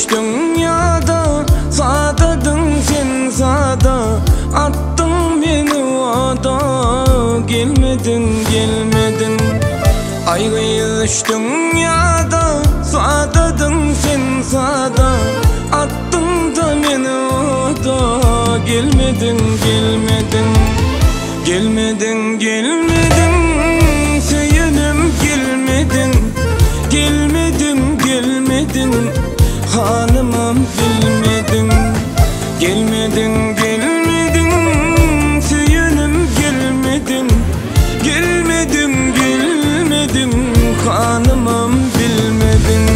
üç dünyada zadadın sen zada, attın beni vada. Gelmedin, gelmedin. Ayrıyız üç dünyada zadadın sen zada, attın da beni vada. Gelmedin, gelmedin. Gelmedin, gelmedin. Seyinim, gelmedin. Gelmedim, gelmedin. Hanımım, bilmedin. Gelmedin, gelmedin. Seyinim, gelmedin. Gelmedim, gelmedim. Hanımım, bilmedin.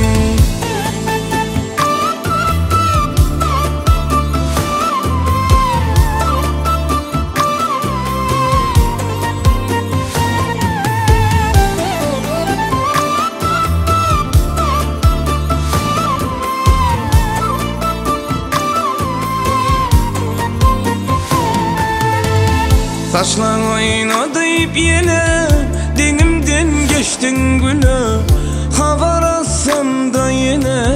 Saçlar oynadayıp yine denimden geçtin güle, havar alsam da yine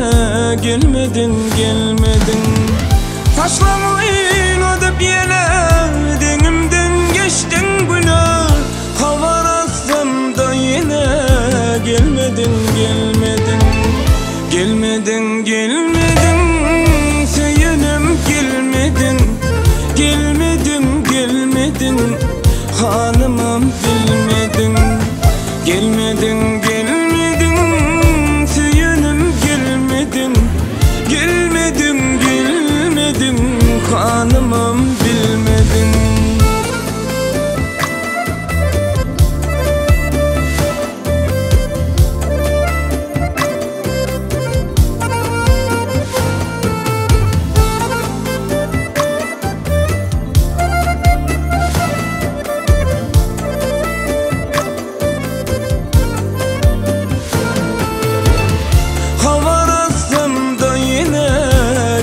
gelmedin, gelmedin. Saçlar oynadayıp yine denimden geçtin güle, havar alsam da yine gelmedin, gelmedin. Gelmedin, gelmedin. Seyinim, gelmedin. Gelmedim, gelmedin. Hanımım, bilmedin. Gelmedin, gelmedin. Seyinim, gelmedin. Gelmedim, gelmedim. Hanımım, bilmedin.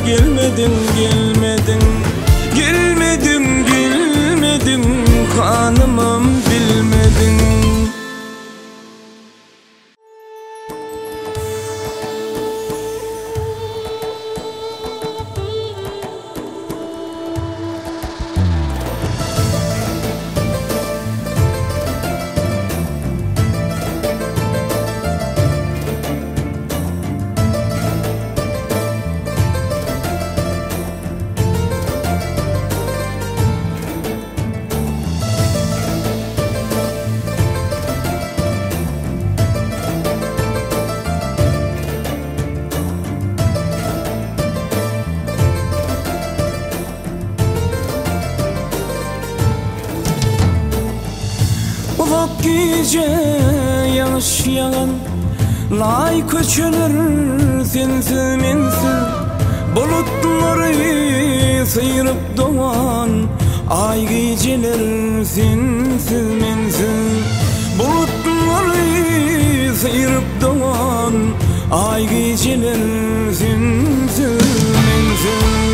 Gelmedin, gelmedin. Gelmedim, gelmedim. Hanımım, bilmedin. Ulak gece yağış yağan, lay köçünür sensiz mensiz. Bulutları sıyırıp doğan ay geceler sensiz mensiz. Bulutları sıyırıp doğan ay geceler sensiz mensiz.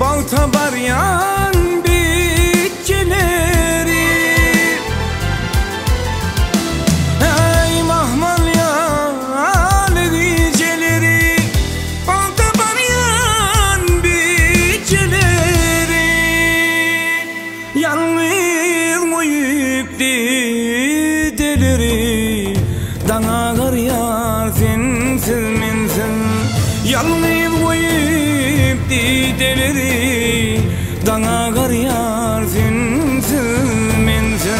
Baltabar yan bitkileri, ey mahmal yal geceleri, baltabar yan bitkileri. Yalnız koyup dedeleri, dağlar yar sensiz mensiz. Yalnız koyup dedeleri, dana gar yar sensiz mensiz.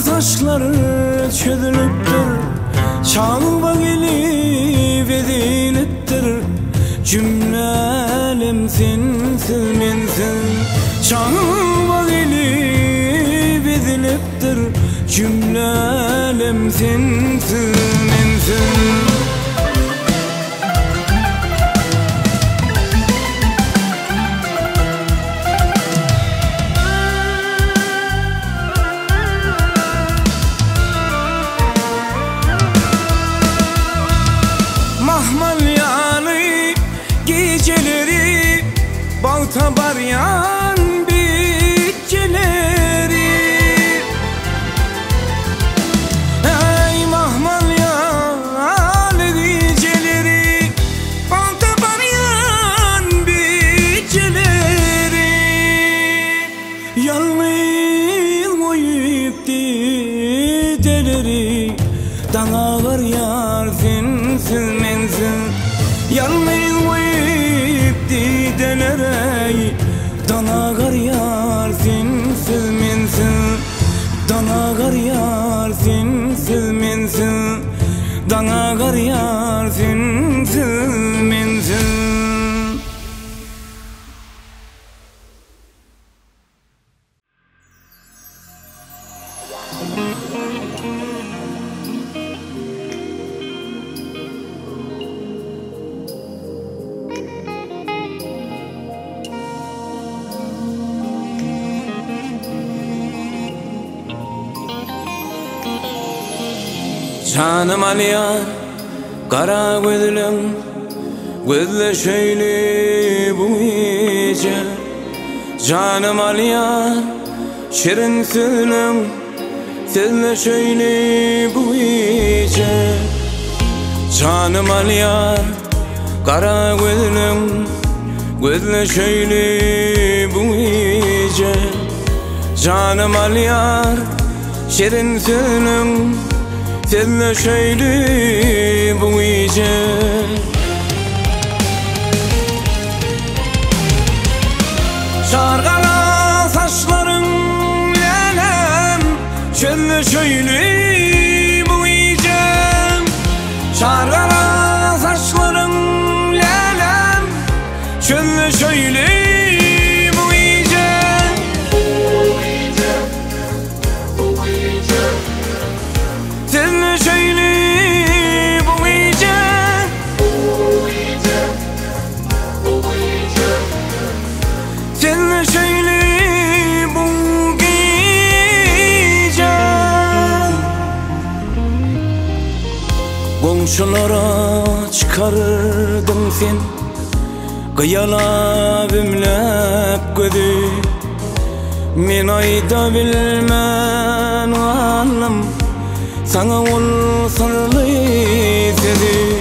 Beyaz aşkları çözülüptür, çalıba gelip ediliptir. Cümlelim sensiz mensiz, çalıba gelip ediliptir. Cümlelim sensiz mensiz. Baltabar yan bitkileri, ey mahmal yan geceleri, baltabar yan bitkileri. Yalmayı koyup gideleri, dağlar yar sensiz mensiz. Yalmayı koyup gideleri, danagar yar sensiz mensiz, danagar yar sensiz mensiz, danagar yar sensiz mensiz. Canım aliyar, kara gözlüm, gözle şöyle bu gece. Canım aliyar, şirin sözlüm, sözle şöyle bu gece. Canım aliyar, kara gözlüm, gözle şöyle bu gece. Canım aliyar, şirin sözlüm, senle şöyle bu gece. Şarkala saçların elem, senle şöyle bu gece. Şarkala saçların elem, senle şöyle. Komşulara çıkarırdım sen, kıyala bümlep gödü. Min ayda bilmen anlam, sana ol sarılı dedi.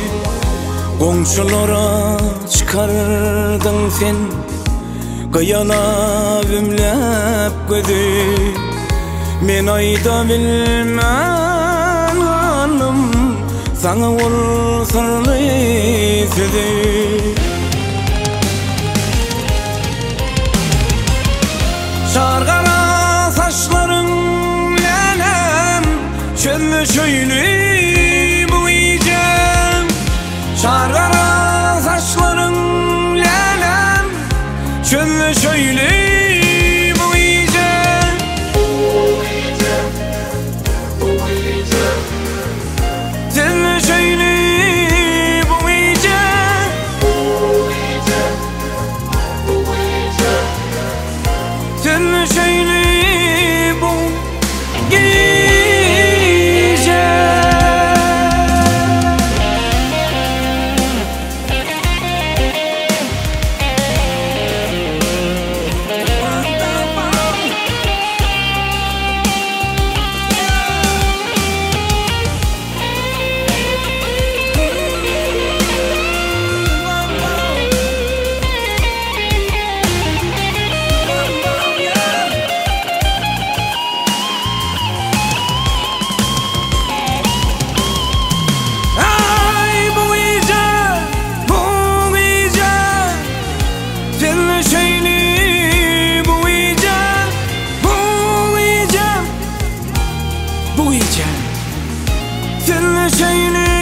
Komşulara çıkarırdım sen, kıyala bümlep gödü. Min ayda bilmen anlam, sana ol sarılı dedi. Şarkara saçların elem, şöyle şöyle bu gece. Şarkara saçların elem, şöyle şöyle. Şöyle bu gece. bu iken. Seninle şeyini